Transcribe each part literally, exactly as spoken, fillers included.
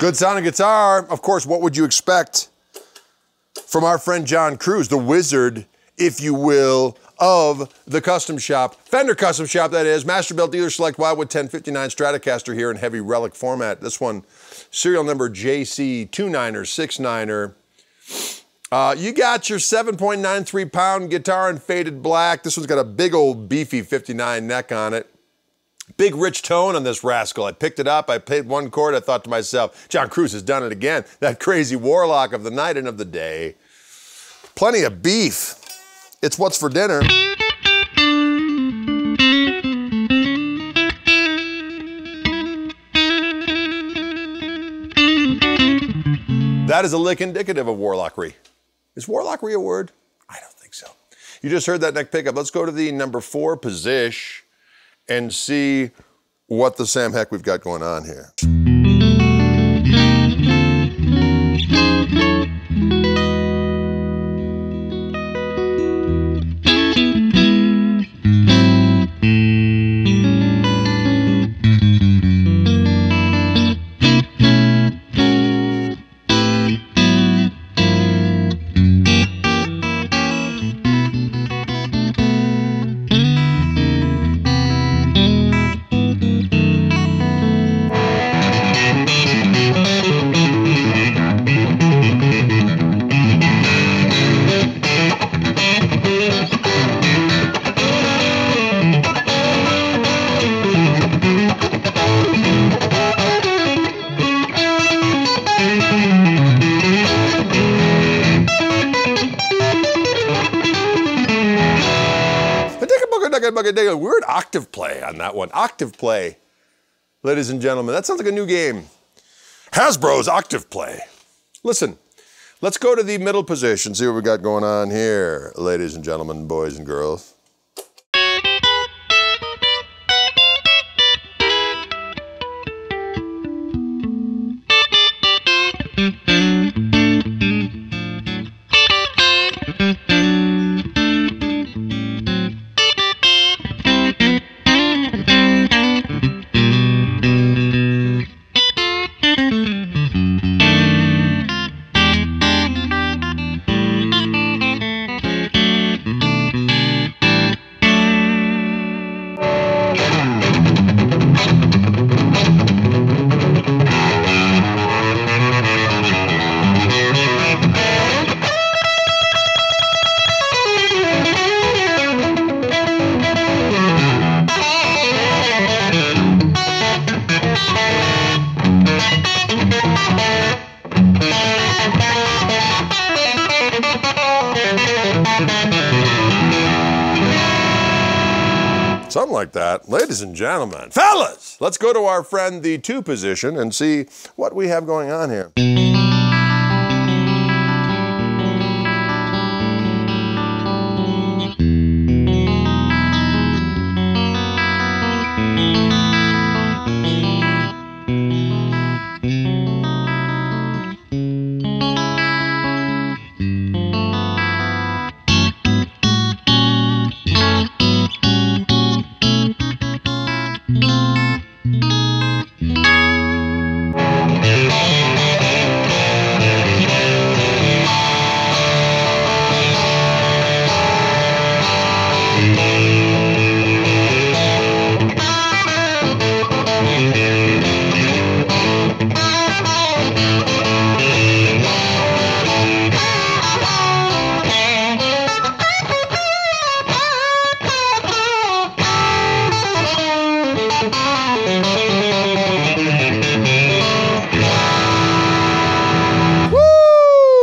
Good sounding guitar. Of course, what would you expect from our friend John Cruz, the wizard, if you will, of the Custom Shop, Fender Custom Shop, that is. Masterbuilt, Dealer Select, Wildwood ten fifty-nine Stratocaster here in heavy relic format. This one, serial number J C two nine six nine. Uh, you got your seven point nine three pound guitar in faded black. This one's got a big old beefy fifty-nine neck on it. Big rich tone on this rascal. I picked it up, I played one chord, I thought to myself, John Cruz has done it again. That crazy warlock of the night and of the day. Plenty of beef. It's what's for dinner. That is a lick indicative of warlockery. Is warlockery a word? I don't think so. You just heard that neck pickup. Let's go to the number four position and see what the Sam Heck we've got going on here. Weird octave play on that one. Octave play, ladies and gentlemen. That sounds like a new game. Hasbro's octave play. Listen, let's go to the middle position, see what we got going on here, ladies and gentlemen, boys and girls. Something like that. Ladies and gentlemen, fellas, let's go to our friend the two position and see what we have going on here.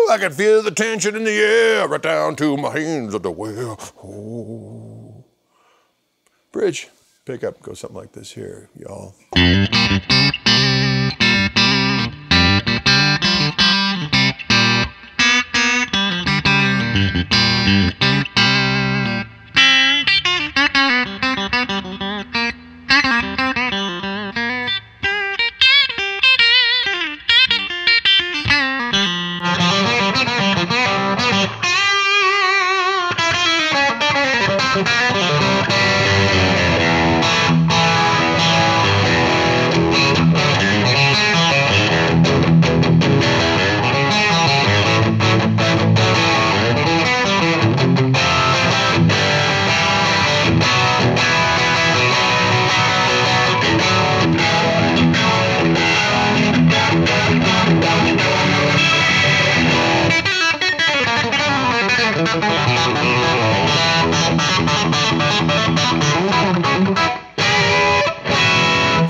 I can feel the tension in the air, right down to my hands at the wheel. Oh. Bridge, pick up, go something like this here, y'all.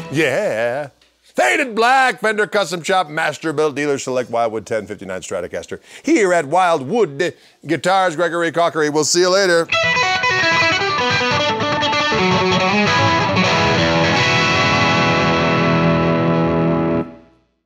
Yeah. Faded black, Fender Custom Shop, Masterbuilt, Dealer Select, Wildwood ten fifty-nine Stratocaster. Here at Wildwood Guitars, Gregory Koch. We'll see you later.